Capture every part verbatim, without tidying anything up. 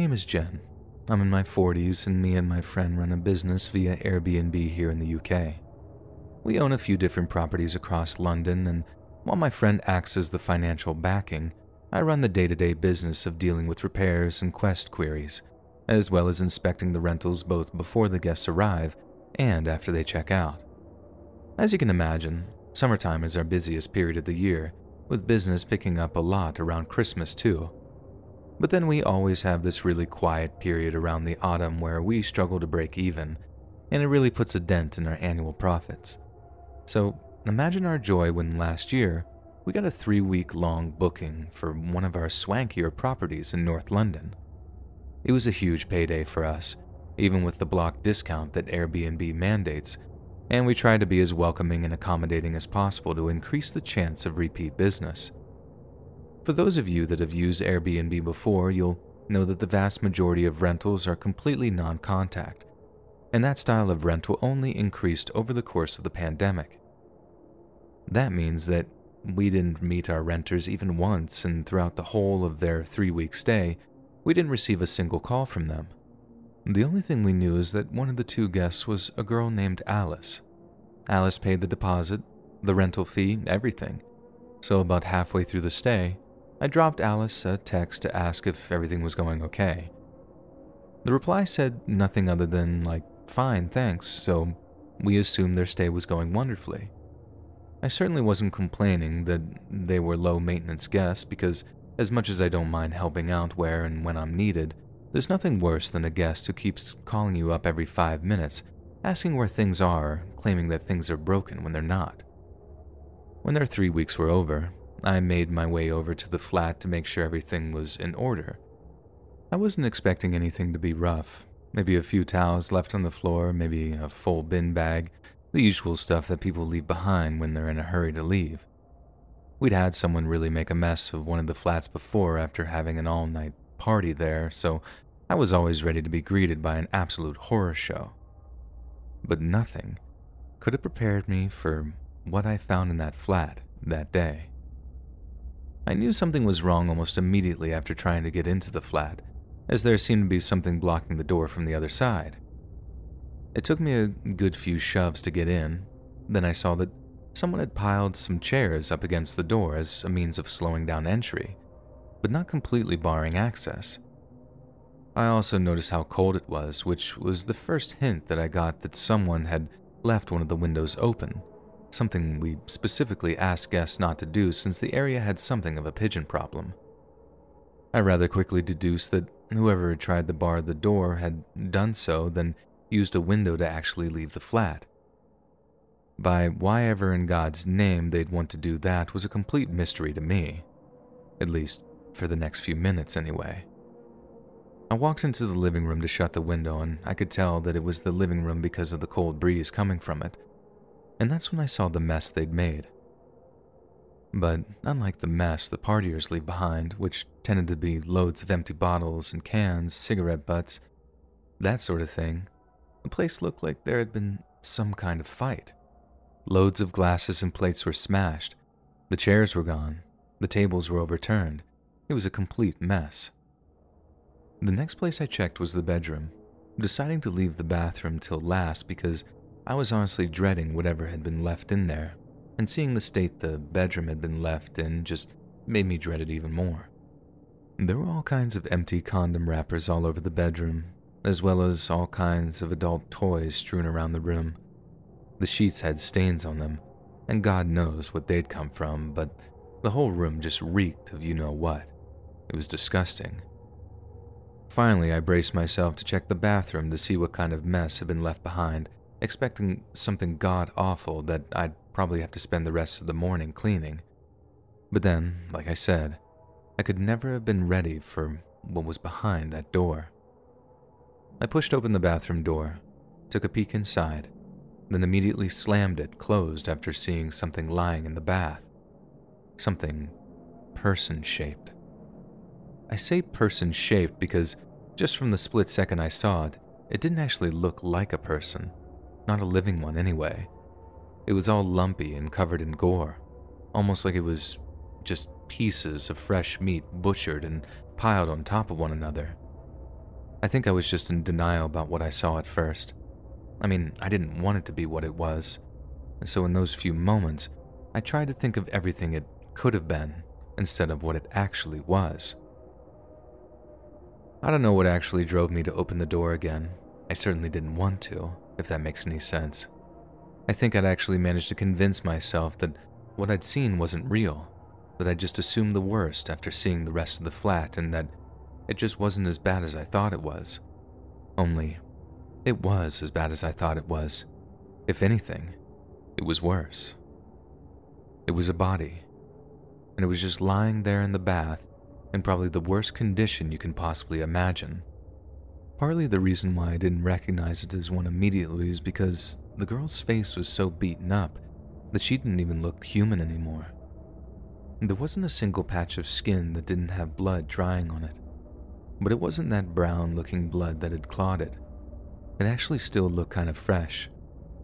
name is Jen. I'm in my forties and me and my friend run a business via Airbnb here in the U K. We own a few different properties across London, and while my friend acts as the financial backing, I run the day-to-day business of dealing with repairs and guest queries, as well as inspecting the rentals both before the guests arrive and after they check out. As you can imagine, summertime is our busiest period of the year, with business picking up a lot around Christmas too. But then we always have this really quiet period around the autumn where we struggle to break even, and it really puts a dent in our annual profits. So imagine our joy when last year, we got a three-week-long booking for one of our swankier properties in North London. It was a huge payday for us, even with the block discount that Airbnb mandates, and we tried to be as welcoming and accommodating as possible to increase the chance of repeat business. For those of you that have used Airbnb before, you'll know that the vast majority of rentals are completely non-contact, and that style of rental only increased over the course of the pandemic. That means that we didn't meet our renters even once, and throughout the whole of their three-week stay, we didn't receive a single call from them. The only thing we knew is that one of the two guests was a girl named Alice. Alice paid the deposit, the rental fee, everything. So about halfway through the stay, I dropped Alice a text to ask if everything was going okay. The reply said nothing other than, like, fine, thanks, so we assumed their stay was going wonderfully. I certainly wasn't complaining that they were low-maintenance guests because, as much as I don't mind helping out where and when I'm needed, there's nothing worse than a guest who keeps calling you up every five minutes, asking where things are, claiming that things are broken when they're not. When their three weeks were over, I made my way over to the flat to make sure everything was in order. I wasn't expecting anything to be rough, maybe a few towels left on the floor, maybe a full bin bag, the usual stuff that people leave behind when they're in a hurry to leave. We'd had someone really make a mess of one of the flats before after having an all-night party there, so I was always ready to be greeted by an absolute horror show. But nothing could have prepared me for what I found in that flat that day. I knew something was wrong almost immediately after trying to get into the flat, as there seemed to be something blocking the door from the other side. It took me a good few shoves to get in, then I saw that someone had piled some chairs up against the door as a means of slowing down entry, but not completely barring access. I also noticed how cold it was, which was the first hint that I got that someone had left one of the windows open, something we specifically asked guests not to do since the area had something of a pigeon problem. I rather quickly deduced that whoever had tried to bar the door had done so, then used a window to actually leave the flat. By why ever in God's name they'd want to do that was a complete mystery to me, at least for the next few minutes anyway. I walked into the living room to shut the window, and I could tell that it was the living room because of the cold breeze coming from it, and that's when I saw the mess they'd made. But unlike the mess the partiers leave behind, which tended to be loads of empty bottles and cans, cigarette butts, that sort of thing, the place looked like there had been some kind of fight. Loads of glasses and plates were smashed, the chairs were gone, the tables were overturned. It was a complete mess. The next place I checked was the bedroom, deciding to leave the bathroom till last because I was honestly dreading whatever had been left in there, and seeing the state the bedroom had been left in just made me dread it even more. There were all kinds of empty condom wrappers all over the bedroom, as well as all kinds of adult toys strewn around the room. The sheets had stains on them, and God knows what they'd come from, but the whole room just reeked of you-know-what. It was disgusting. Finally, I braced myself to check the bathroom to see what kind of mess had been left behind, expecting something god-awful that I'd probably have to spend the rest of the morning cleaning. But then, like I said, I could never have been ready for what was behind that door. I pushed open the bathroom door, took a peek inside, then immediately slammed it closed after seeing something lying in the bath. Something person-shaped. I say person-shaped because just from the split second I saw it, it didn't actually look like a person, not a living one anyway. It was all lumpy and covered in gore, almost like it was just pieces of fresh meat butchered and piled on top of one another. I think I was just in denial about what I saw at first. I mean, I didn't want it to be what it was. So in those few moments, I tried to think of everything it could have been instead of what it actually was. I don't know what actually drove me to open the door again. I certainly didn't want to, if that makes any sense. I think I'd actually managed to convince myself that what I'd seen wasn't real, that I just assumed the worst after seeing the rest of the flat and that it just wasn't as bad as I thought it was. Only, it was as bad as I thought it was. If anything, it was worse. It was a body, and it was just lying there in the bath in probably the worst condition you can possibly imagine. Partly the reason why I didn't recognize it as one immediately is because the girl's face was so beaten up that she didn't even look human anymore. There wasn't a single patch of skin that didn't have blood drying on it, but it wasn't that brown-looking blood that had clotted. It actually still looked kind of fresh,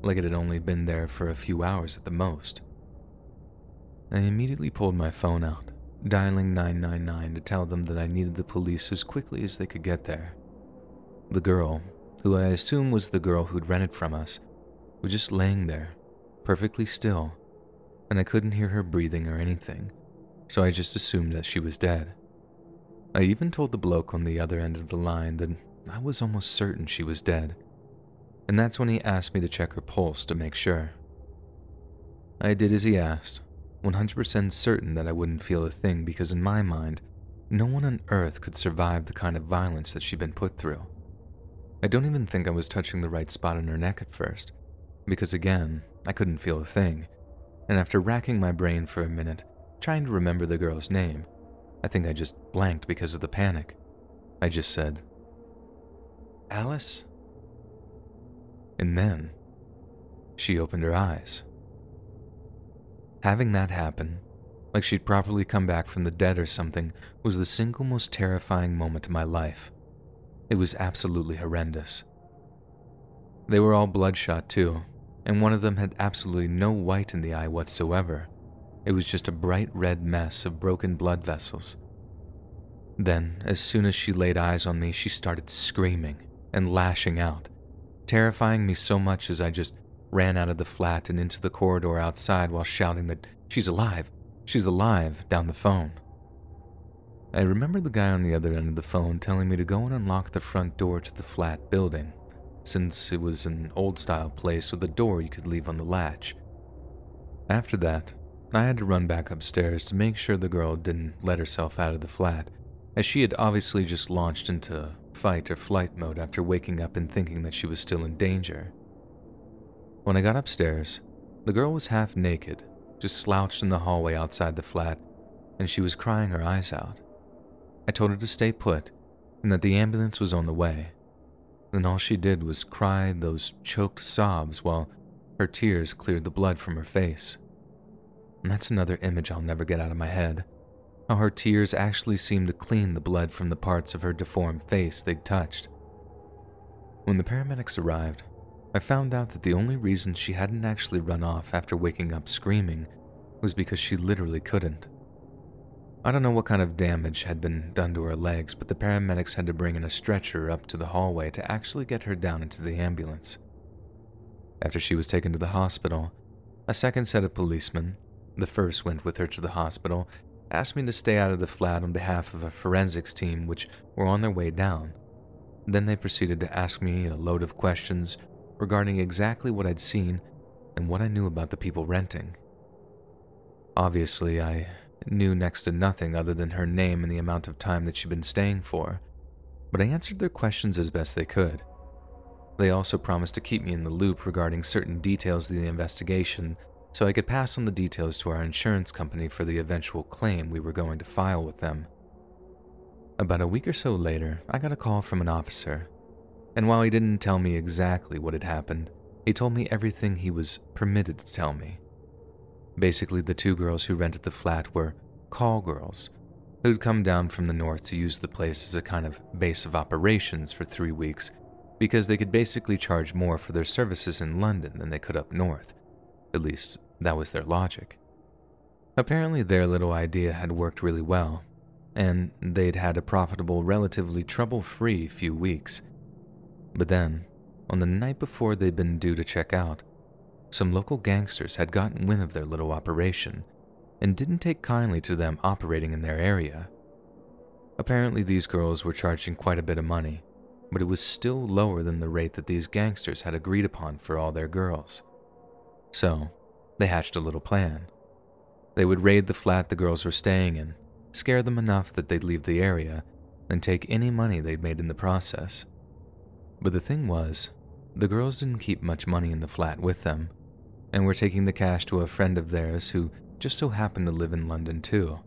like it had only been there for a few hours at the most. I immediately pulled my phone out, dialing nine nine nine to tell them that I needed the police as quickly as they could get there. The girl, who I assume was the girl who'd rented from us, was just laying there, perfectly still, and I couldn't hear her breathing or anything, so I just assumed that she was dead. I even told the bloke on the other end of the line that I was almost certain she was dead, and that's when he asked me to check her pulse to make sure. I did as he asked, one hundred percent certain that I wouldn't feel a thing because in my mind, no one on earth could survive the kind of violence that she'd been put through. I don't even think I was touching the right spot on her neck at first, because again, I couldn't feel a thing, and after racking my brain for a minute, trying to remember the girl's name, I think I just blanked because of the panic. I just said, "Alice?" And then, she opened her eyes. Having that happen, like she'd properly come back from the dead or something, was the single most terrifying moment of my life. It was absolutely horrendous. They were all bloodshot too, and one of them had absolutely no white in the eye whatsoever. It was just a bright red mess of broken blood vessels. Then, as soon as she laid eyes on me, she started screaming and lashing out, terrifying me so much as I just ran out of the flat and into the corridor outside while shouting that she's alive, she's alive, down the phone. I remember the guy on the other end of the phone telling me to go and unlock the front door to the flat building, since it was an old-style place with a door you could leave on the latch. After that, I had to run back upstairs to make sure the girl didn't let herself out of the flat, as she had obviously just launched into fight or flight mode after waking up and thinking that she was still in danger. When I got upstairs, the girl was half naked, just slouched in the hallway outside the flat, and she was crying her eyes out. I told her to stay put and that the ambulance was on the way. Then all she did was cry those choked sobs while her tears cleared the blood from her face. And that's another image I'll never get out of my head, how her tears actually seemed to clean the blood from the parts of her deformed face they'd touched. When the paramedics arrived, I found out that the only reason she hadn't actually run off after waking up screaming was because she literally couldn't. I don't know what kind of damage had been done to her legs, but the paramedics had to bring in a stretcher up to the hallway to actually get her down into the ambulance. After she was taken to the hospital, a second set of policemen, the first went with her to the hospital, asked me to stay out of the flat on behalf of a forensics team which were on their way down. Then they proceeded to ask me a load of questions regarding exactly what I'd seen and what I knew about the people renting. Obviously, I knew next to nothing other than her name and the amount of time that she'd been staying for, but I answered their questions as best they could. They also promised to keep me in the loop regarding certain details of the investigation so I could pass on the details to our insurance company for the eventual claim we were going to file with them. About a week or so later, I got a call from an officer. And while he didn't tell me exactly what had happened, he told me everything he was permitted to tell me. Basically, the two girls who rented the flat were call girls, who'd come down from the north to use the place as a kind of base of operations for three weeks because they could basically charge more for their services in London than they could up north. At least, that was their logic. Apparently, their little idea had worked really well, and they'd had a profitable, relatively trouble-free few weeks. But then, on the night before they'd been due to check out, some local gangsters had gotten wind of their little operation and didn't take kindly to them operating in their area. Apparently these girls were charging quite a bit of money, but it was still lower than the rate that these gangsters had agreed upon for all their girls. So, they hatched a little plan. They would raid the flat the girls were staying in, scare them enough that they'd leave the area, and take any money they'd made in the process. But the thing was, the girls didn't keep much money in the flat with them, and were taking the cash to a friend of theirs who just so happened to live in London too.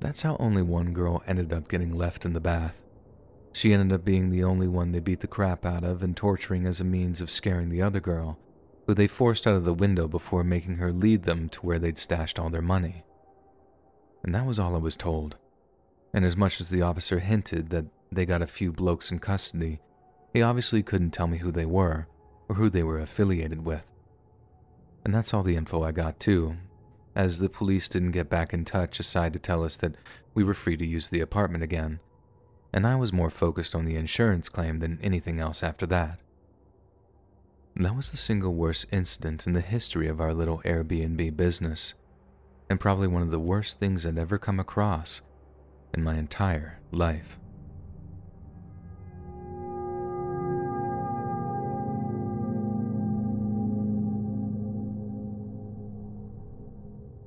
That's how only one girl ended up getting left in the bath. She ended up being the only one they beat the crap out of and torturing as a means of scaring the other girl, who they forced out of the window before making her lead them to where they'd stashed all their money. And that was all I was told. And as much as the officer hinted that they got a few blokes in custody, he obviously couldn't tell me who they were or who they were affiliated with. And that's all the info I got too, as the police didn't get back in touch aside to tell us that we were free to use the apartment again, and I was more focused on the insurance claim than anything else after that. That was the single worst incident in the history of our little Airbnb business, and probably one of the worst things I'd ever come across in my entire life.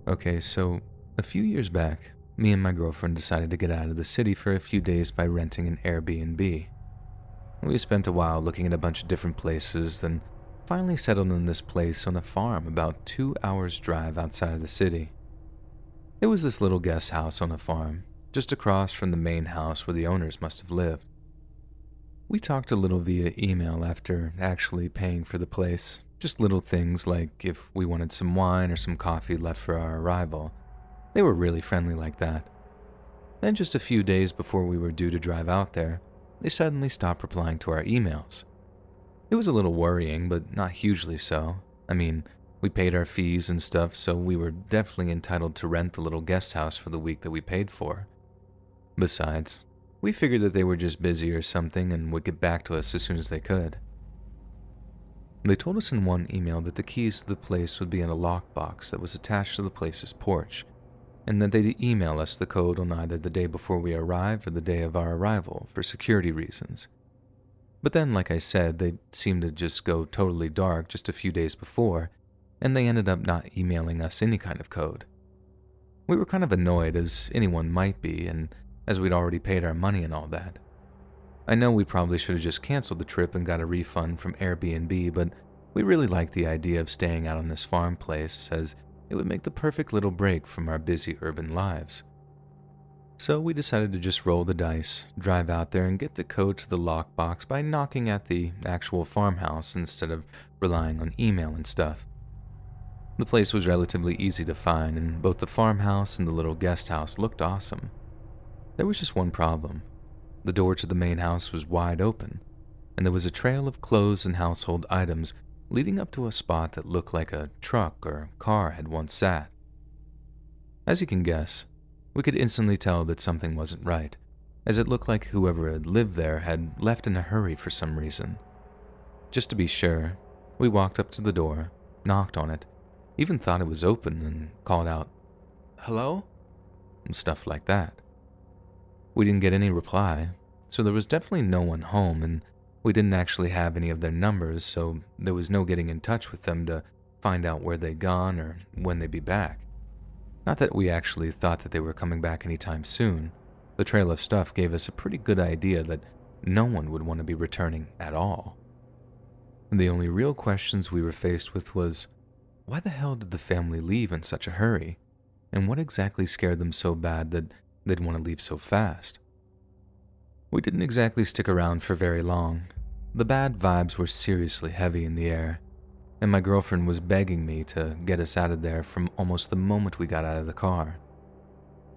Okay, so a few years back, me and my girlfriend decided to get out of the city for a few days by renting an Airbnb. We spent a while looking at a bunch of different places, then finally settled on this place on a farm about two hours' drive outside of the city. It was this little guest house on a farm, just across from the main house where the owners must have lived. We talked a little via email after actually paying for the place, just little things like if we wanted some wine or some coffee left for our arrival. They were really friendly like that. Then just a few days before we were due to drive out there, they suddenly stopped replying to our emails. It was a little worrying, but not hugely so. I mean, we paid our fees and stuff, so we were definitely entitled to rent the little guest house for the week that we paid for. Besides, we figured that they were just busy or something and would get back to us as soon as they could. They told us in one email that the keys to the place would be in a lockbox that was attached to the place's porch, and that they'd email us the code on either the day before we arrived or the day of our arrival for security reasons. But then, like I said, they seemed to just go totally dark just a few days before, and they ended up not emailing us any kind of code. We were kind of annoyed, as anyone might be, and as we'd already paid our money and all that. I know we probably should have just canceled the trip and got a refund from Airbnb, but we really liked the idea of staying out on this farm place, as it would make the perfect little break from our busy urban lives. So we decided to just roll the dice, drive out there, and get the code to the lockbox by knocking at the actual farmhouse instead of relying on email and stuff. The place was relatively easy to find, and both the farmhouse and the little guest house looked awesome. There was just one problem. The door to the main house was wide open, and there was a trail of clothes and household items leading up to a spot that looked like a truck or car had once sat. As you can guess, we could instantly tell that something wasn't right, as it looked like whoever had lived there had left in a hurry for some reason. Just to be sure, we walked up to the door, knocked on it, even thought it was open, and called out, "Hello?" and stuff like that. We didn't get any reply, so there was definitely no one home, and we didn't actually have any of their numbers, so there was no getting in touch with them to find out where they'd gone or when they'd be back. Not that we actually thought that they were coming back anytime soon. The trail of stuff gave us a pretty good idea that no one would want to be returning at all. And the only real questions we were faced with was, why the hell did the family leave in such a hurry? And what exactly scared them so bad that they'd want to leave so fast? We didn't exactly stick around for very long. The bad vibes were seriously heavy in the air, and my girlfriend was begging me to get us out of there from almost the moment we got out of the car.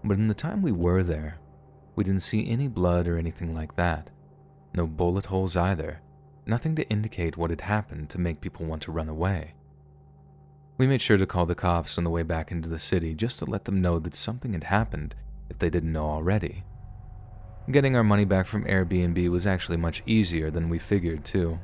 But in the time we were there, we didn't see any blood or anything like that. No bullet holes either, nothing to indicate what had happened to make people want to run away. We made sure to call the cops on the way back into the city just to let them know that something had happened if they didn't know already. Getting our money back from Airbnb was actually much easier than we figured, too.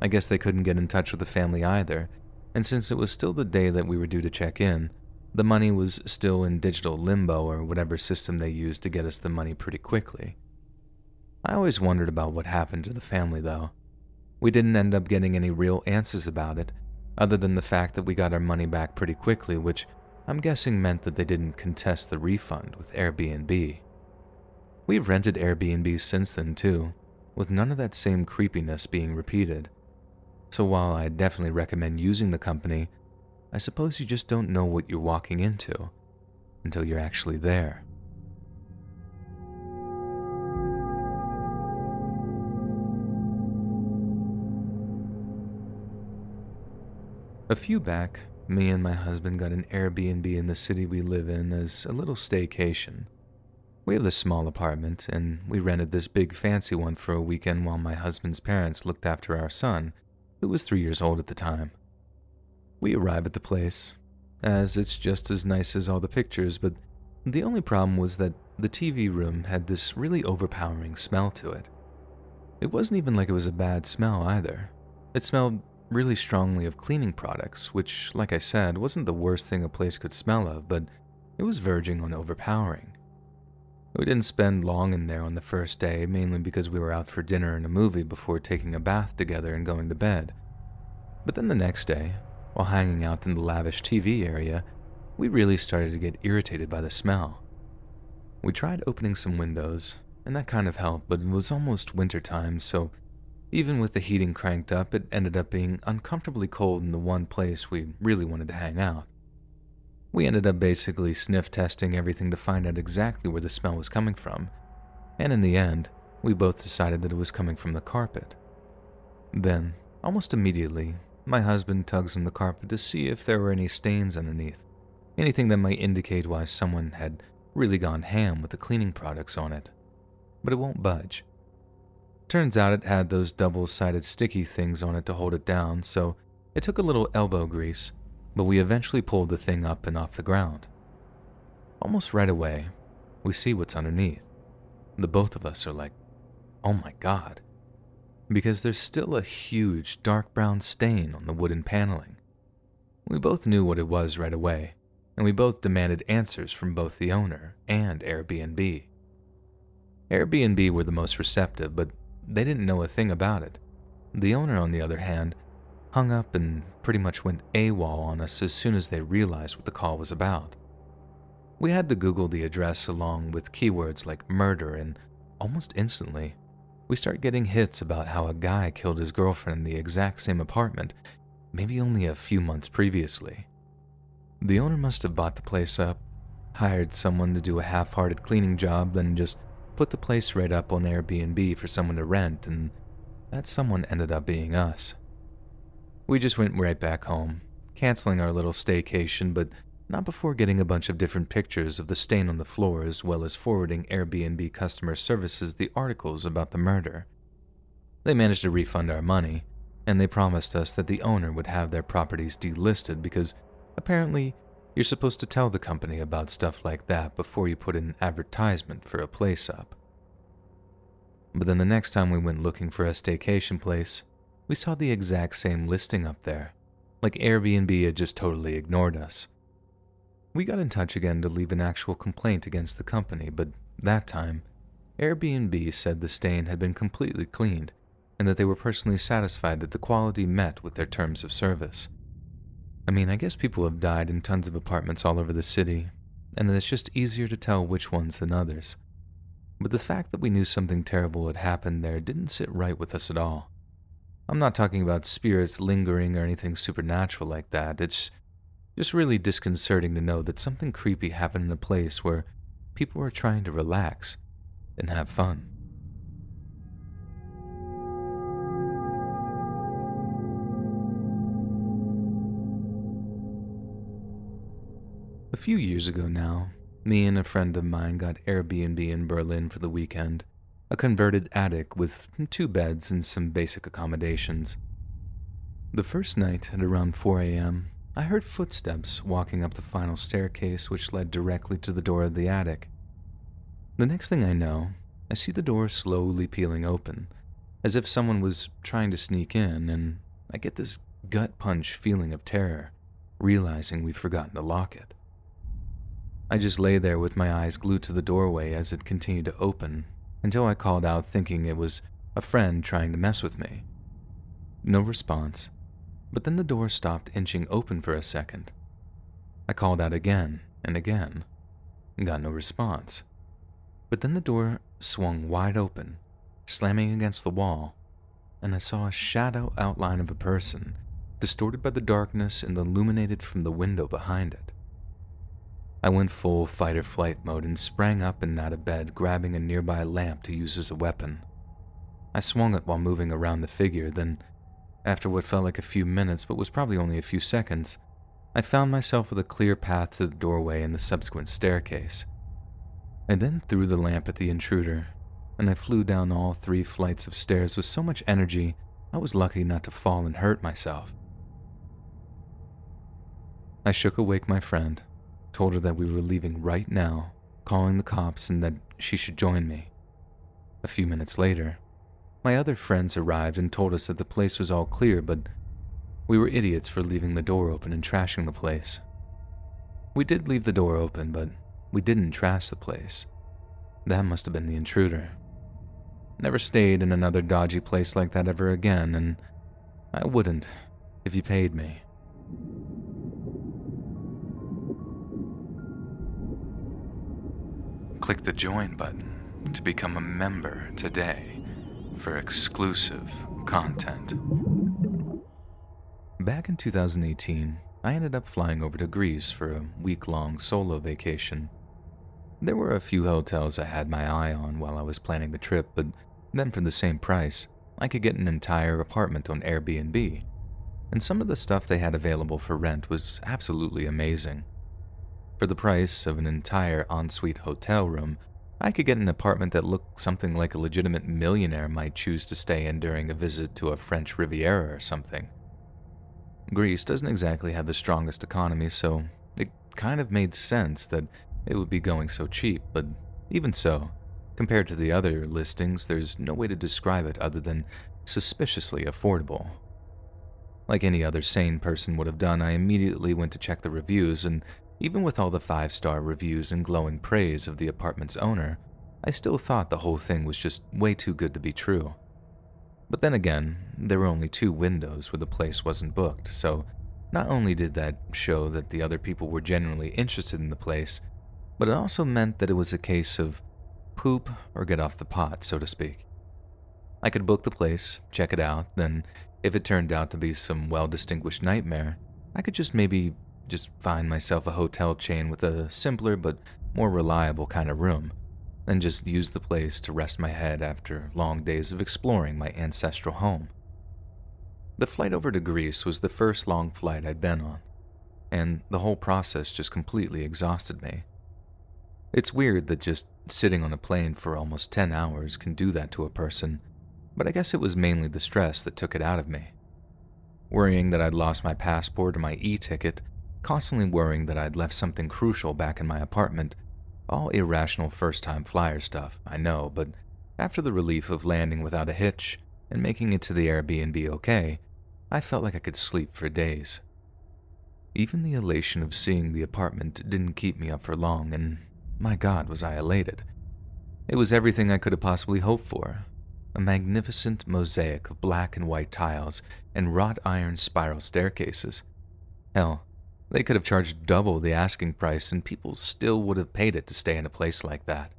I guess they couldn't get in touch with the family either, and since it was still the day that we were due to check in, the money was still in digital limbo or whatever system they used to get us the money pretty quickly. I always wondered about what happened to the family, though. We didn't end up getting any real answers about it, other than the fact that we got our money back pretty quickly, which I'm guessing meant that they didn't contest the refund with Airbnb. We've rented Airbnb since then too, with none of that same creepiness being repeated. So while I definitely recommend using the company, I suppose you just don't know what you're walking into until you're actually there. A few back, me and my husband got an Airbnb in the city we live in as a little staycation. We have this small apartment, and we rented this big fancy one for a weekend while my husband's parents looked after our son, who was three years old at the time. We arrive at the place, as it's just as nice as all the pictures, but the only problem was that the T V room had this really overpowering smell to it. It wasn't even like it was a bad smell either. It smelled really strongly of cleaning products, which, like I said, wasn't the worst thing a place could smell of, but it was verging on overpowering. We didn't spend long in there on the first day, mainly because we were out for dinner and a movie before taking a bath together and going to bed. But then the next day, while hanging out in the lavish T V area, we really started to get irritated by the smell. We tried opening some windows, and that kind of helped, but it was almost wintertime, so even with the heating cranked up, it ended up being uncomfortably cold in the one place we really wanted to hang out. We ended up basically sniff testing everything to find out exactly where the smell was coming from, and in the end, we both decided that it was coming from the carpet. Then, almost immediately, my husband tugs on the carpet to see if there were any stains underneath, anything that might indicate why someone had really gone ham with the cleaning products on it, but it won't budge. Turns out it had those double-sided sticky things on it to hold it down, so it took a little elbow grease, but we eventually pulled the thing up and off the ground. Almost right away, we see what's underneath. The both of us are like, oh my god, because there's still a huge dark brown stain on the wooden paneling. We both knew what it was right away, and we both demanded answers from both the owner and Airbnb. Airbnb were the most receptive, but they didn't know a thing about it. The owner, on the other hand, hung up and pretty much went AWOL on us as soon as they realized what the call was about. We had to Google the address along with keywords like murder, and almost instantly, we start getting hits about how a guy killed his girlfriend in the exact same apartment, maybe only a few months previously. The owner must have bought the place up, hired someone to do a half-hearted cleaning job, then just put the place right up on Airbnb for someone to rent, and that someone ended up being us. We just went right back home, canceling our little staycation, but not before getting a bunch of different pictures of the stain on the floor, as well as forwarding Airbnb customer services the articles about the murder. They managed to refund our money, and they promised us that the owner would have their properties delisted because apparently you're supposed to tell the company about stuff like that before you put in an advertisement for a place up. But then the next time we went looking for a staycation place, we saw the exact same listing up there, like Airbnb had just totally ignored us. We got in touch again to leave an actual complaint against the company, but that time, Airbnb said the stain had been completely cleaned and that they were personally satisfied that the quality met with their terms of service. I mean, I guess people have died in tons of apartments all over the city, and that it's just easier to tell which ones than others. But the fact that we knew something terrible had happened there didn't sit right with us at all. I'm not talking about spirits lingering or anything supernatural like that. It's just really disconcerting to know that something creepy happened in a place where people are trying to relax and have fun. A few years ago now, me and a friend of mine got Airbnb in Berlin for the weekend. A converted attic with two beds and some basic accommodations. The first night at around four a m, I heard footsteps walking up the final staircase which led directly to the door of the attic, The next thing I know, I see the door slowly peeling open, as if someone was trying to sneak in, and I get this gut punch feeling of terror, realizing we've forgotten to lock it. I just lay there with my eyes glued to the doorway as it continued to open, until I called out thinking it was a friend trying to mess with me. No response, but then the door stopped inching open for a second. I called out again and again, and got no response. But then the door swung wide open, slamming against the wall, and I saw a shadow outline of a person, distorted by the darkness and illuminated from the window behind it. I went full fight-or-flight mode and sprang up and out of bed, grabbing a nearby lamp to use as a weapon. I swung it while moving around the figure, then, after what felt like a few minutes but was probably only a few seconds, I found myself with a clear path to the doorway and the subsequent staircase. I then threw the lamp at the intruder, and I flew down all three flights of stairs with so much energy I was lucky not to fall and hurt myself. I shook awake my friend, told her that we were leaving right now, calling the cops and that she should join me. A few minutes later, my other friends arrived and told us that the place was all clear, but we were idiots for leaving the door open and trashing the place. We did leave the door open, but we didn't trash the place. That must have been the intruder. Never stayed in another dodgy place like that ever again, and I wouldn't if you paid me. Click the join button to become a member today for exclusive content. Back in two thousand eighteen, I ended up flying over to Greece for a week-long solo vacation. There were a few hotels I had my eye on while I was planning the trip, but then for the same price, I could get an entire apartment on Airbnb, and some of the stuff they had available for rent was absolutely amazing. For the price of an entire ensuite hotel room, I could get an apartment that looked something like a legitimate millionaire might choose to stay in during a visit to a French Riviera or something. Greece doesn't exactly have the strongest economy, so it kind of made sense that it would be going so cheap, but even so, compared to the other listings, there's no way to describe it other than suspiciously affordable. Like any other sane person would have done, I immediately went to check the reviews, and even with all the five-star reviews and glowing praise of the apartment's owner, I still thought the whole thing was just way too good to be true. But then again, there were only two windows where the place wasn't booked, so not only did that show that the other people were genuinely interested in the place, but it also meant that it was a case of poop or get off the pot, so to speak. I could book the place, check it out, then if it turned out to be some well-distinguished nightmare, I could just maybe just find myself a hotel chain with a simpler but more reliable kind of room, and just use the place to rest my head after long days of exploring my ancestral home. The flight over to Greece was the first long flight I'd been on, and the whole process just completely exhausted me. It's weird that just sitting on a plane for almost ten hours can do that to a person, but I guess it was mainly the stress that took it out of me. Worrying that I'd lost my passport or my e-ticket, constantly worrying that I'd left something crucial back in my apartment, all irrational first-time flyer stuff, I know, but after the relief of landing without a hitch and making it to the Airbnb okay, I felt like I could sleep for days. Even the elation of seeing the apartment didn't keep me up for long, and my God, was I elated. It was everything I could have possibly hoped for, a magnificent mosaic of black and white tiles and wrought iron spiral staircases. Hell, they could have charged double the asking price and people still would have paid it to stay in a place like that.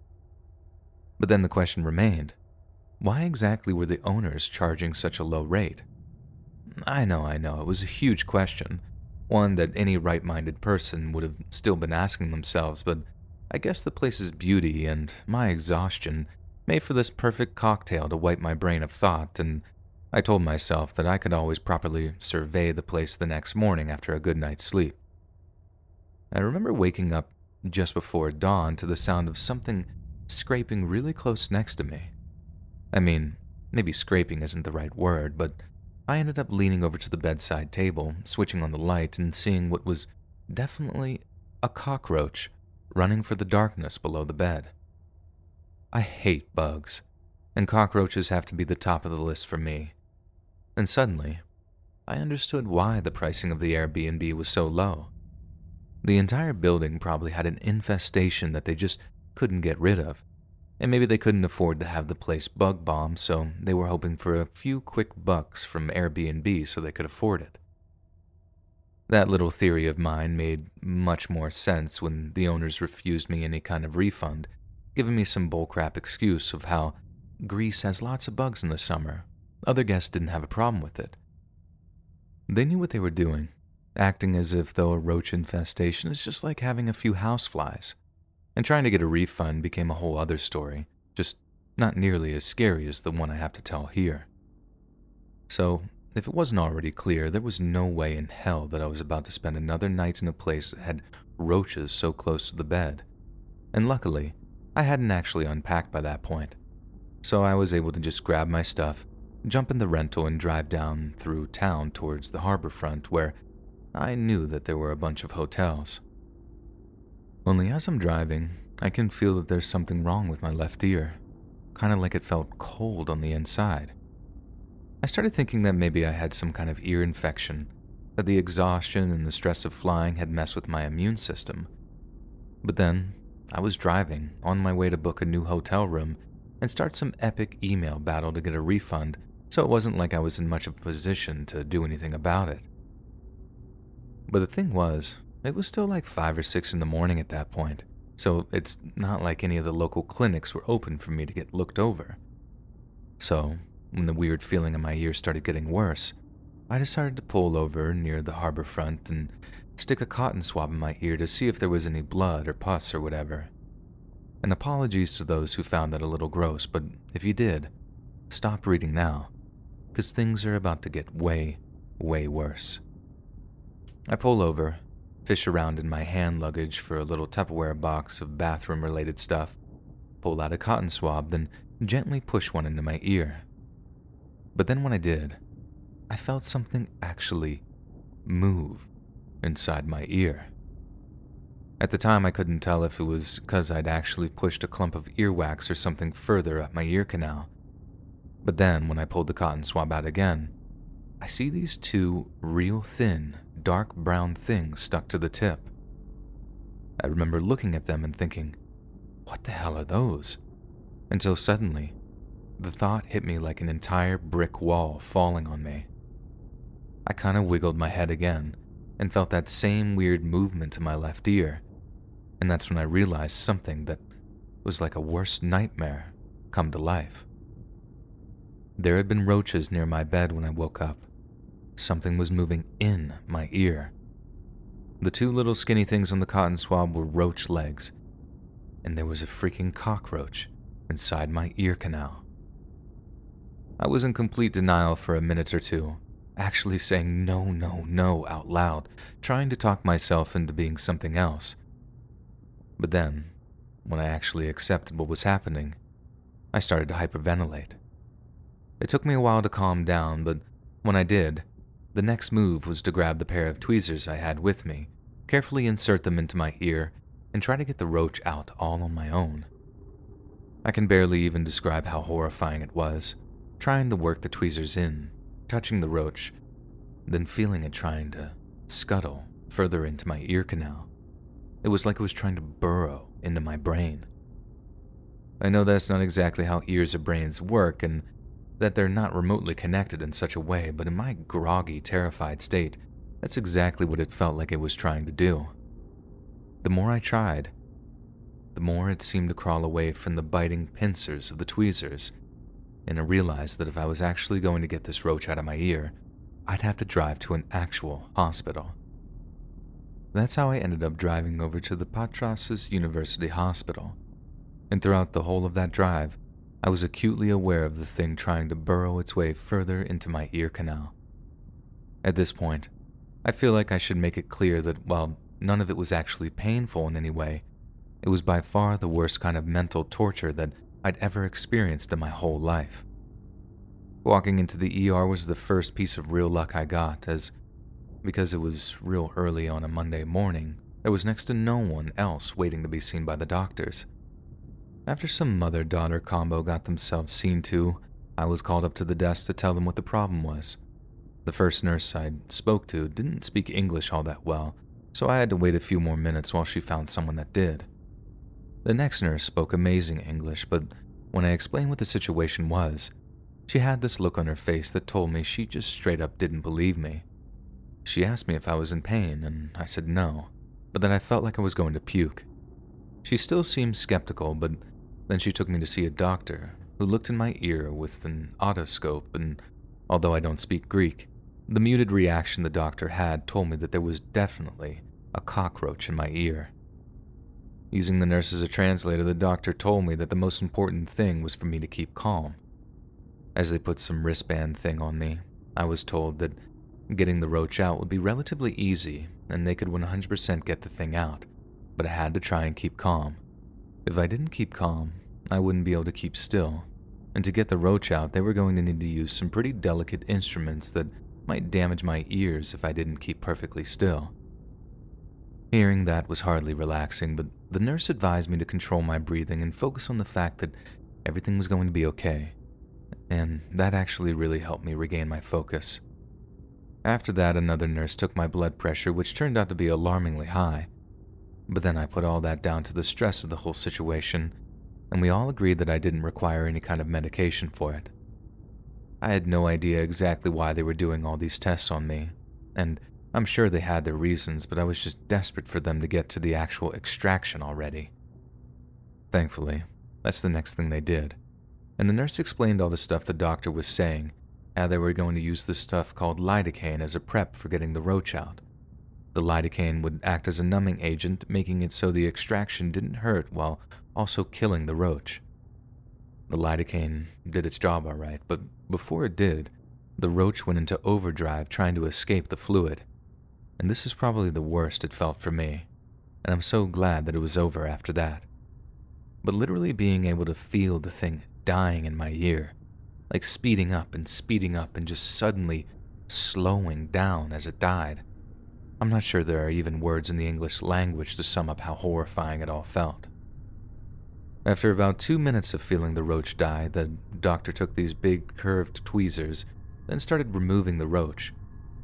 But then the question remained, why exactly were the owners charging such a low rate? I know, I know, it was a huge question, one that any right-minded person would have still been asking themselves, but I guess the place's beauty and my exhaustion made for this perfect cocktail to wipe my brain of thought, and I told myself that I could always properly survey the place the next morning after a good night's sleep. I remember waking up just before dawn to the sound of something scraping really close next to me. I mean, maybe scraping isn't the right word, but I ended up leaning over to the bedside table, switching on the light, and seeing what was definitely a cockroach running for the darkness below the bed. I hate bugs, and cockroaches have to be the top of the list for me. And suddenly, I understood why the pricing of the Airbnb was so low. The entire building probably had an infestation that they just couldn't get rid of, and maybe they couldn't afford to have the place bug bombed, so they were hoping for a few quick bucks from Airbnb so they could afford it. That little theory of mine made much more sense when the owners refused me any kind of refund, giving me some bullcrap excuse of how Greece has lots of bugs in the summer. Other guests didn't have a problem with it. They knew what they were doing, acting as if though a roach infestation is just like having a few houseflies. And trying to get a refund became a whole other story, just not nearly as scary as the one I have to tell here. So, if it wasn't already clear, there was no way in hell that I was about to spend another night in a place that had roaches so close to the bed. And luckily, I hadn't actually unpacked by that point, so I was able to just grab my stuff, jump in the rental and drive down through town towards the harbor front where I knew that there were a bunch of hotels. Only as I'm driving, I can feel that there's something wrong with my left ear, kind of like it felt cold on the inside. I started thinking that maybe I had some kind of ear infection, that the exhaustion and the stress of flying had messed with my immune system. But then, I was driving, on my way to book a new hotel room and start some epic email battle to get a refund, so it wasn't like I was in much of a position to do anything about it. But the thing was, it was still like five or six in the morning at that point, so it's not like any of the local clinics were open for me to get looked over. So, when the weird feeling in my ear started getting worse, I decided to pull over near the harbor front and stick a cotton swab in my ear to see if there was any blood or pus or whatever. And apologies to those who found that a little gross, but if you did, stop reading now, because things are about to get way, way worse. I pull over, fish around in my hand luggage for a little Tupperware box of bathroom-related stuff, pull out a cotton swab, then gently push one into my ear. But then when I did, I felt something actually move inside my ear. At the time, I couldn't tell if it was because I'd actually pushed a clump of earwax or something further up my ear canal. But then, when I pulled the cotton swab out again, I see these two real thin, dark brown things stuck to the tip. I remember looking at them and thinking, what the hell are those? Until suddenly, the thought hit me like an entire brick wall falling on me. I kind of wiggled my head again and felt that same weird movement to my left ear. And that's when I realized something that was like a worse nightmare come to life. There had been roaches near my bed when I woke up. Something was moving in my ear. The two little skinny things on the cotton swab were roach legs, and there was a freaking cockroach inside my ear canal. I was in complete denial for a minute or two, actually saying no, no, no out loud, trying to talk myself into being something else. But then, when I actually accepted what was happening, I started to hyperventilate. It took me a while to calm down, but when I did, the next move was to grab the pair of tweezers I had with me, carefully insert them into my ear, and try to get the roach out all on my own. I can barely even describe how horrifying it was, trying to work the tweezers in, touching the roach, then feeling it trying to scuttle further into my ear canal. It was like it was trying to burrow into my brain. I know that's not exactly how ears or brains work and that they're not remotely connected in such a way, but in my groggy, terrified state, that's exactly what it felt like it was trying to do. The more I tried, the more it seemed to crawl away from the biting pincers of the tweezers, and I realized that if I was actually going to get this roach out of my ear, I'd have to drive to an actual hospital. That's how I ended up driving over to the Patras University Hospital, and throughout the whole of that drive, I was acutely aware of the thing trying to burrow its way further into my ear canal. At this point, I feel like I should make it clear that while none of it was actually painful in any way, it was by far the worst kind of mental torture that I'd ever experienced in my whole life. Walking into the E R was the first piece of real luck I got, as because it was real early on a Monday morning, there was next to no one else waiting to be seen by the doctors. After some mother-daughter combo got themselves seen to, I was called up to the desk to tell them what the problem was. The first nurse I spoke to didn't speak English all that well, so I had to wait a few more minutes while she found someone that did. The next nurse spoke amazing English, but when I explained what the situation was, she had this look on her face that told me she just straight up didn't believe me. She asked me if I was in pain, and I said no, but then I felt like I was going to puke. She still seemed skeptical, but then she took me to see a doctor who looked in my ear with an otoscope, and although I don't speak Greek, the muted reaction the doctor had told me that there was definitely a cockroach in my ear. Using the nurse as a translator, the doctor told me that the most important thing was for me to keep calm. As they put some wristband thing on me, I was told that getting the roach out would be relatively easy and they could one hundred percent get the thing out, but I had to try and keep calm. If I didn't keep calm, I wouldn't be able to keep still, and to get the roach out they were going to need to use some pretty delicate instruments that might damage my ears if I didn't keep perfectly still. Hearing that was hardly relaxing, but the nurse advised me to control my breathing and focus on the fact that everything was going to be okay. And that actually really helped me regain my focus. After that, another nurse took my blood pressure, which turned out to be alarmingly high. But then I put all that down to the stress of the whole situation, and we all agreed that I didn't require any kind of medication for it. I had no idea exactly why they were doing all these tests on me, and I'm sure they had their reasons, but I was just desperate for them to get to the actual extraction already. Thankfully, that's the next thing they did. And the nurse explained all the stuff the doctor was saying, how they were going to use this stuff called lidocaine as a prep for getting the roach out. The lidocaine would act as a numbing agent, making it so the extraction didn't hurt while also killing the roach. The lidocaine did its job alright, but before it did, the roach went into overdrive trying to escape the fluid. And this is probably the worst it felt for me, and I'm so glad that it was over after that. But literally being able to feel the thing dying in my ear, like speeding up and speeding up and just suddenly slowing down as it died. I'm not sure there are even words in the English language to sum up how horrifying it all felt. After about two minutes of feeling the roach die, the doctor took these big curved tweezers, then started removing the roach,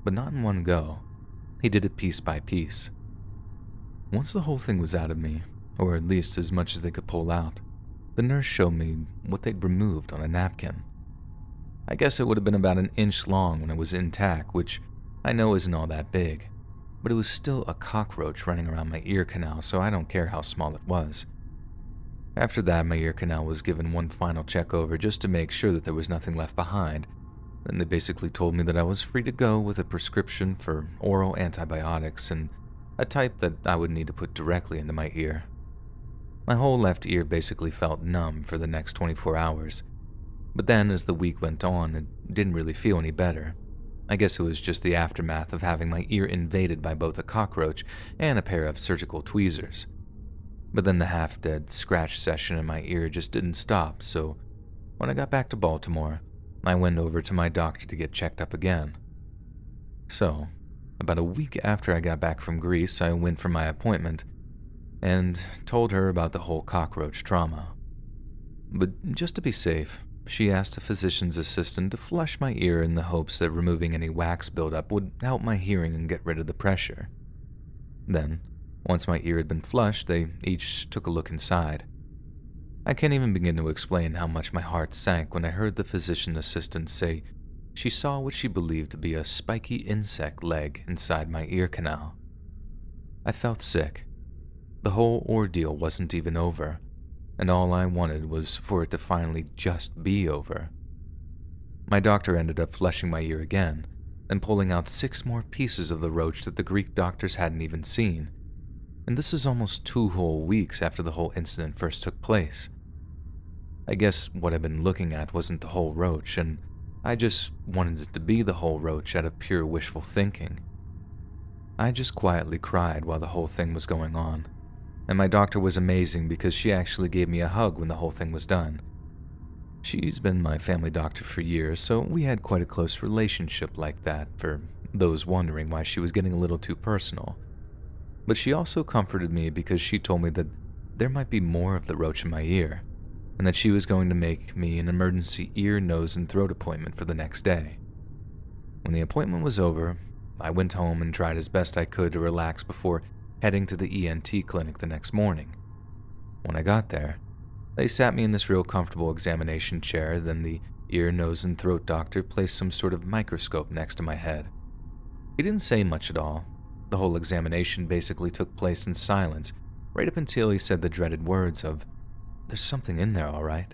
but not in one go. He did it piece by piece. Once the whole thing was out of me, or at least as much as they could pull out, the nurse showed me what they'd removed on a napkin. I guess it would have been about an inch long when it was intact, which I know isn't all that big, but it was still a cockroach running around my ear canal, so I don't care how small it was. After that, my ear canal was given one final check over just to make sure that there was nothing left behind. Then they basically told me that I was free to go with a prescription for oral antibiotics and a type that I would need to put directly into my ear. My whole left ear basically felt numb for the next twenty-four hours, but then as the week went on, it didn't really feel any better. I guess it was just the aftermath of having my ear invaded by both a cockroach and a pair of surgical tweezers. But then the half-dead scratch session in my ear just didn't stop, so when I got back to Baltimore, I went over to my doctor to get checked up again. So, about a week after I got back from Greece, I went for my appointment and told her about the whole cockroach trauma. But just to be safe, she asked a physician's assistant to flush my ear in the hopes that removing any wax buildup would help my hearing and get rid of the pressure. Then, once my ear had been flushed, they each took a look inside. I can't even begin to explain how much my heart sank when I heard the physician assistant say she saw what she believed to be a spiky insect leg inside my ear canal. I felt sick. The whole ordeal wasn't even over, and all I wanted was for it to finally just be over. My doctor ended up flushing my ear again and pulling out six more pieces of the roach that the Greek doctors hadn't even seen. And this is almost two whole weeks after the whole incident first took place. I guess what I've been looking at wasn't the whole roach, and I just wanted it to be the whole roach out of pure wishful thinking. I just quietly cried while the whole thing was going on, and my doctor was amazing because she actually gave me a hug when the whole thing was done. She's been my family doctor for years, so we had quite a close relationship like that, for those wondering why she was getting a little too personal. But she also comforted me because she told me that there might be more of the roach in my ear, and that she was going to make me an emergency ear, nose, and throat appointment for the next day. When the appointment was over, I went home and tried as best I could to relax before heading to the E N T clinic the next morning. When I got there, they sat me in this real comfortable examination chair, then the ear, nose, and throat doctor placed some sort of microscope next to my head. He didn't say much at all. The whole examination basically took place in silence, right up until he said the dreaded words of, "There's something in there, all right."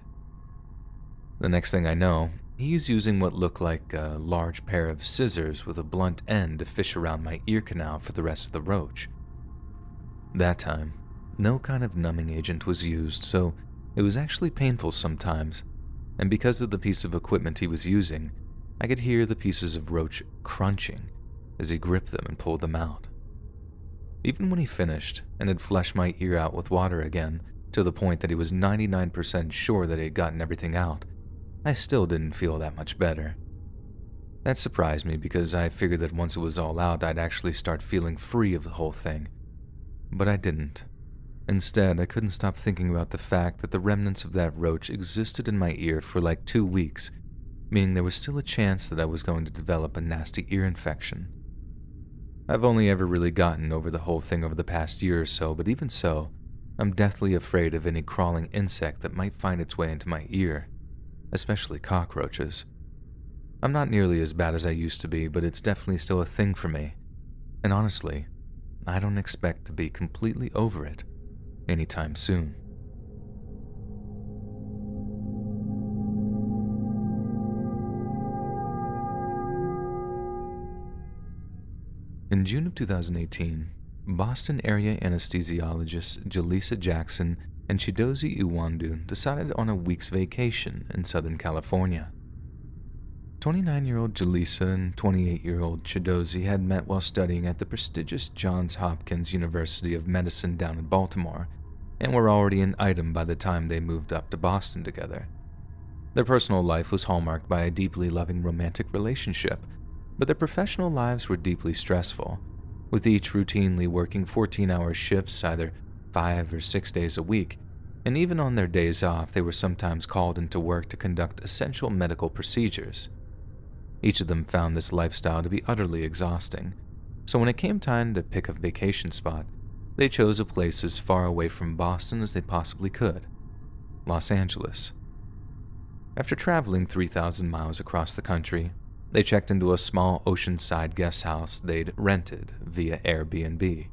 The next thing I know, he was using what looked like a large pair of scissors with a blunt end to fish around my ear canal for the rest of the roach. That time, no kind of numbing agent was used, so it was actually painful sometimes, and because of the piece of equipment he was using, I could hear the pieces of roach crunching as he gripped them and pulled them out. Even when he finished and had flushed my ear out with water again, to the point that he was ninety-nine percent sure that he had gotten everything out, I still didn't feel that much better. That surprised me because I figured that once it was all out, I'd actually start feeling free of the whole thing. But I didn't. Instead, I couldn't stop thinking about the fact that the remnants of that roach existed in my ear for like two weeks, meaning there was still a chance that I was going to develop a nasty ear infection. I've only ever really gotten over the whole thing over the past year or so, but even so, I'm deathly afraid of any crawling insect that might find its way into my ear, especially cockroaches. I'm not nearly as bad as I used to be, but it's definitely still a thing for me. And honestly, I don't expect to be completely over it anytime soon. In June of two thousand eighteen, Boston area anesthesiologists Jalisa Jackson and Chidozie Iwandu decided on a week's vacation in Southern California. twenty-nine-year-old Jalisa and twenty-eight-year-old Chidozie had met while studying at the prestigious Johns Hopkins University of Medicine down in Baltimore, and were already an item by the time they moved up to Boston together. Their personal life was hallmarked by a deeply loving romantic relationship, but their professional lives were deeply stressful, with each routinely working fourteen-hour shifts either five or six days a week, and even on their days off they were sometimes called into work to conduct essential medical procedures. Each of them found this lifestyle to be utterly exhausting, so when it came time to pick a vacation spot, they chose a place as far away from Boston as they possibly could, Los Angeles. After traveling three thousand miles across the country, they checked into a small oceanside guest house they'd rented via Airbnb.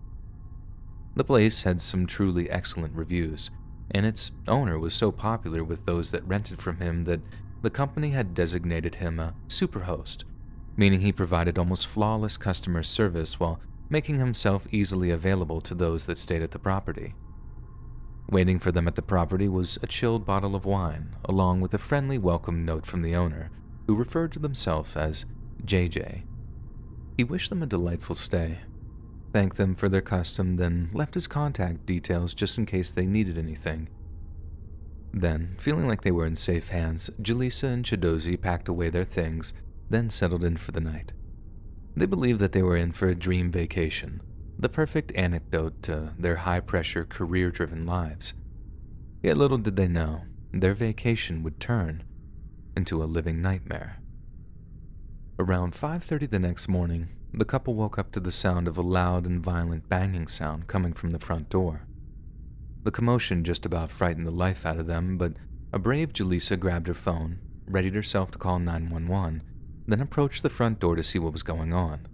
The place had some truly excellent reviews, and its owner was so popular with those that rented from him that the company had designated him a superhost, meaning he provided almost flawless customer service while making himself easily available to those that stayed at the property. Waiting for them at the property was a chilled bottle of wine, along with a friendly welcome note from the owner, who referred to themselves as J J. He wished them a delightful stay, thanked them for their custom, then left his contact details just in case they needed anything. Then, feeling like they were in safe hands, Jalisa and Chidozie packed away their things, then settled in for the night. They believed that they were in for a dream vacation, the perfect antidote to their high-pressure, career-driven lives. Yet little did they know, their vacation would turn into a living nightmare. Around five thirty the next morning, the couple woke up to the sound of a loud and violent banging sound coming from the front door. The commotion just about frightened the life out of them, but a brave Jalisa grabbed her phone, readied herself to call nine one one, then approached the front door to see what was going on.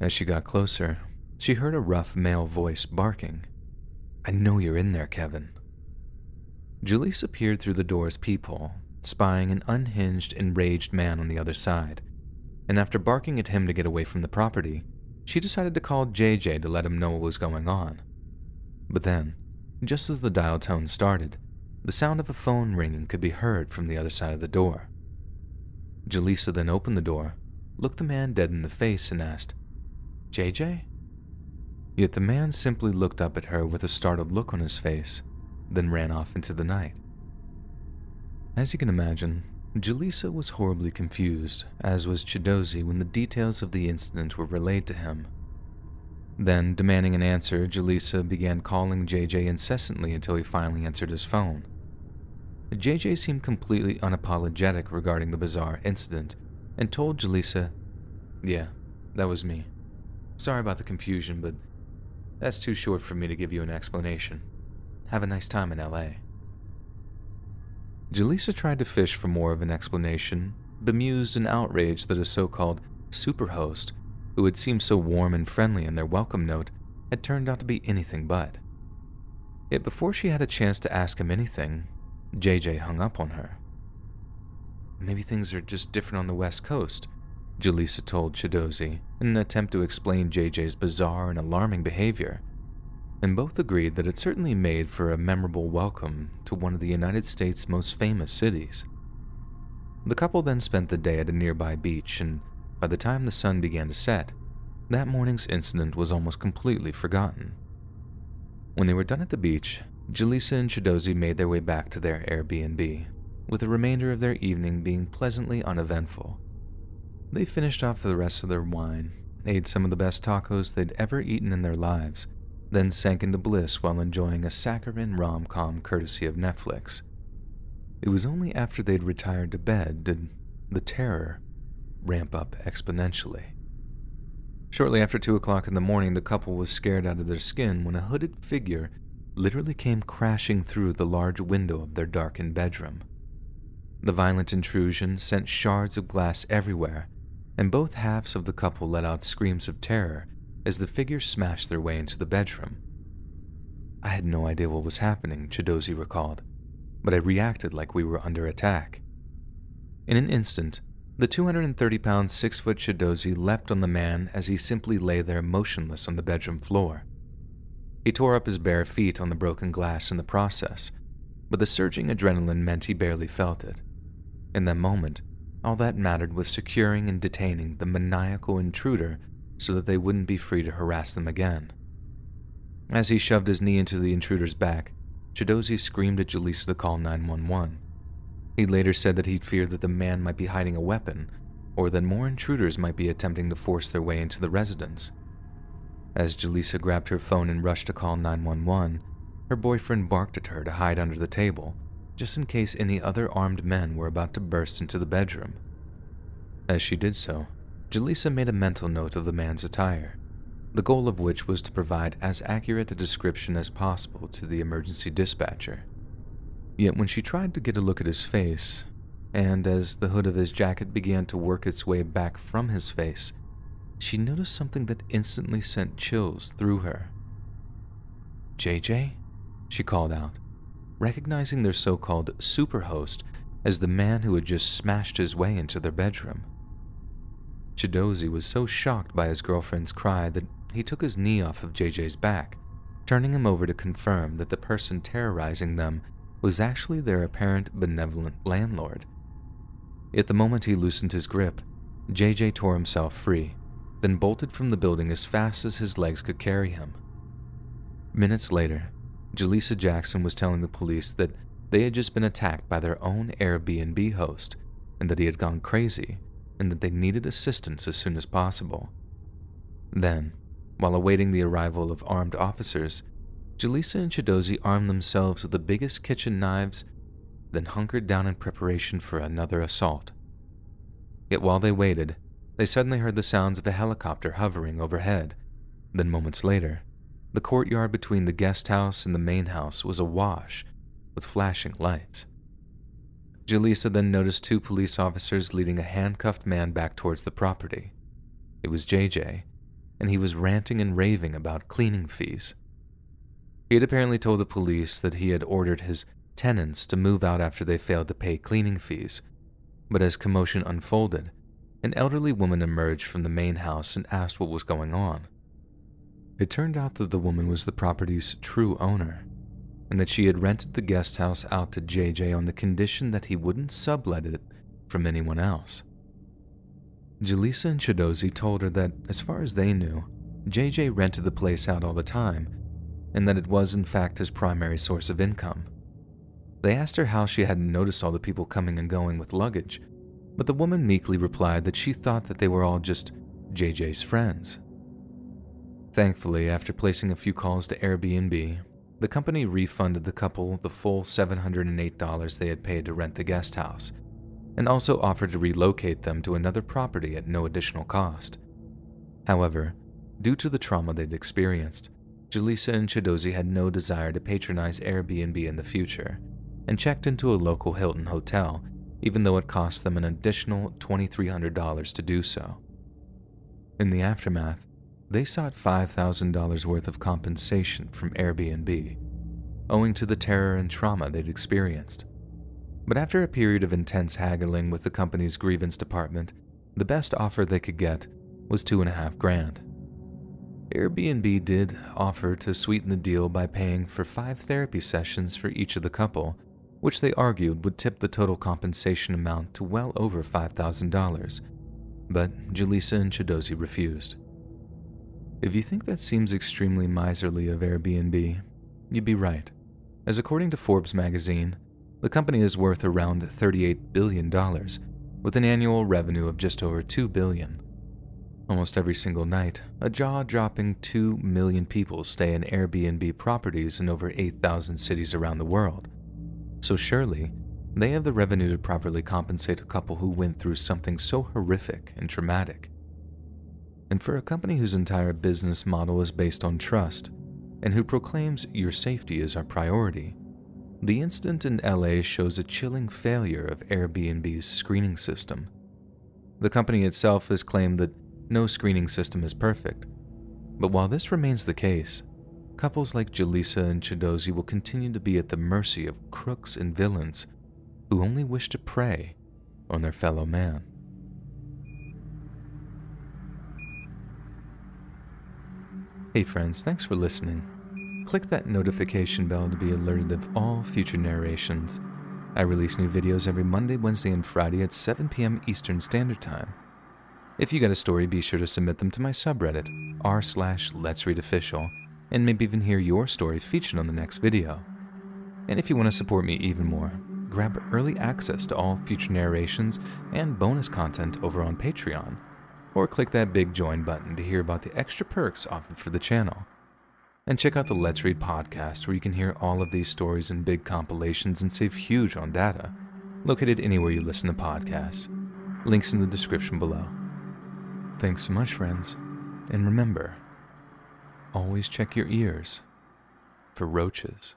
As she got closer, she heard a rough male voice barking, "I know you're in there, Kevin." Jalisa peered through the door's peephole, spying an unhinged, enraged man on the other side, and after barking at him to get away from the property, she decided to call J J to let him know what was going on. But then, just as the dial tone started, the sound of a phone ringing could be heard from the other side of the door. Jalisa then opened the door, looked the man dead in the face, and asked, "J J?" Yet the man simply looked up at her with a startled look on his face, then ran off into the night. As you can imagine, Jalisa was horribly confused, as was Chidozie when the details of the incident were relayed to him. Then, demanding an answer, Jalisa began calling J J incessantly until he finally answered his phone. J J seemed completely unapologetic regarding the bizarre incident and told Jalisa, "Yeah, that was me. Sorry about the confusion, but that's too short for me to give you an explanation. Have a nice time in L A" Jalisa tried to fish for more of an explanation, bemused and outraged that a so-called superhost, who had seemed so warm and friendly in their welcome note, had turned out to be anything but. Yet before she had a chance to ask him anything, J J hung up on her. "Maybe things are just different on the West Coast," Jalisa told Chidozie in an attempt to explain J J's bizarre and alarming behavior, and both agreed that it certainly made for a memorable welcome to one of the United States' most famous cities. The couple then spent the day at a nearby beach, and by the time the sun began to set, that morning's incident was almost completely forgotten. When they were done at the beach, Jalisa and Chidozie made their way back to their Airbnb, with the remainder of their evening being pleasantly uneventful. They finished off the rest of their wine, ate some of the best tacos they'd ever eaten in their lives, then sank into bliss while enjoying a saccharine rom-com courtesy of Netflix. It was only after they'd retired to bed did the terror ramp up exponentially. Shortly after two o'clock in the morning, the couple was scared out of their skin when a hooded figure literally came crashing through the large window of their darkened bedroom. The violent intrusion sent shards of glass everywhere, and both halves of the couple let out screams of terror as the figure smashed their way into the bedroom. "I had no idea what was happening," Chidozie recalled, "but I reacted like we were under attack." In an instant, the two hundred thirty pound, six foot Chidozie leapt on the man as he simply lay there motionless on the bedroom floor. He tore up his bare feet on the broken glass in the process, but the surging adrenaline meant he barely felt it. In that moment, all that mattered was securing and detaining the maniacal intruder so that they wouldn't be free to harass them again. As he shoved his knee into the intruder's back, Chidozie screamed at Jalisa to call nine one one. He later said that he feared that the man might be hiding a weapon, or that more intruders might be attempting to force their way into the residence. As Jalisa grabbed her phone and rushed to call nine one one, her boyfriend barked at her to hide under the table, just in case any other armed men were about to burst into the bedroom. As she did so, Jalisa made a mental note of the man's attire, the goal of which was to provide as accurate a description as possible to the emergency dispatcher. Yet when she tried to get a look at his face, and as the hood of his jacket began to work its way back from his face, she noticed something that instantly sent chills through her. "J J?" she called out, recognizing their so-called superhost as the man who had just smashed his way into their bedroom. Chidozie was so shocked by his girlfriend's cry that he took his knee off of J J's back, turning him over to confirm that the person terrorizing them was actually their apparent benevolent landlord. Yet the moment he loosened his grip, J J tore himself free, then bolted from the building as fast as his legs could carry him. Minutes later, Jalisa Jackson was telling the police that they had just been attacked by their own Airbnb host, and that he had gone crazy, and that they needed assistance as soon as possible. Then, while awaiting the arrival of armed officers, Jalisa and Chidozie armed themselves with the biggest kitchen knives, then hunkered down in preparation for another assault. Yet while they waited, they suddenly heard the sounds of a helicopter hovering overhead. Then moments later, the courtyard between the guest house and the main house was awash with flashing lights. Jalisa then noticed two police officers leading a handcuffed man back towards the property. It was J J, and he was ranting and raving about cleaning fees. He had apparently told the police that he had ordered his tenants to move out after they failed to pay cleaning fees, but as commotion unfolded, an elderly woman emerged from the main house and asked what was going on. It turned out that the woman was the property's true owner, and that she had rented the guest house out to J J on the condition that he wouldn't sublet it from anyone else. Jalisa and Chidozie told her that, as far as they knew, J J rented the place out all the time, and that it was in fact his primary source of income. They asked her how she hadn't noticed all the people coming and going with luggage, but the woman meekly replied that she thought that they were all just J J's friends. Thankfully, after placing a few calls to Airbnb, The company refunded the couple the full seven hundred eight dollars they had paid to rent the guest house, and also offered to relocate them to another property at no additional cost. However, due to the trauma they'd experienced, Jalisa and Chidozie had no desire to patronize Airbnb in the future, and checked into a local Hilton hotel, even though it cost them an additional two thousand three hundred dollars to do so. In the aftermath, they sought five thousand dollars worth of compensation from Airbnb, owing to the terror and trauma they'd experienced. But after a period of intense haggling with the company's grievance department, the best offer they could get was two and a half grand. Airbnb did offer to sweeten the deal by paying for five therapy sessions for each of the couple, which they argued would tip the total compensation amount to well over five thousand dollars, but Jalisa and Chidozie refused. If you think that seems extremely miserly of Airbnb, you'd be right, as according to Forbes magazine, the company is worth around thirty-eight billion dollars, with an annual revenue of just over two billion dollars. Almost every single night, a jaw-dropping two million people stay in Airbnb properties in over eight thousand cities around the world, so surely they have the revenue to properly compensate a couple who went through something so horrific and traumatic. And for a company whose entire business model is based on trust, and who proclaims your safety is our priority, the incident in L A shows a chilling failure of Airbnb's screening system. The company itself has claimed that no screening system is perfect, but while this remains the case, couples like Jalisa and Chidozie will continue to be at the mercy of crooks and villains who only wish to prey on their fellow man. Hey friends, thanks for listening. Click that notification bell to be alerted of all future narrations. I release new videos every Monday, Wednesday, and Friday at seven p m Eastern Standard Time. If you got a story, be sure to submit them to my subreddit, r slash let's read official, and maybe even hear your story featured on the next video. And if you want to support me even more, grab early access to all future narrations and bonus content over on Patreon, or click that big join button to hear about the extra perks offered for the channel. And check out the Let's Read podcast, where you can hear all of these stories in big compilations and save huge on data, located anywhere you listen to podcasts. Links in the description below. Thanks so much, friends, and remember, always check your ears for roaches.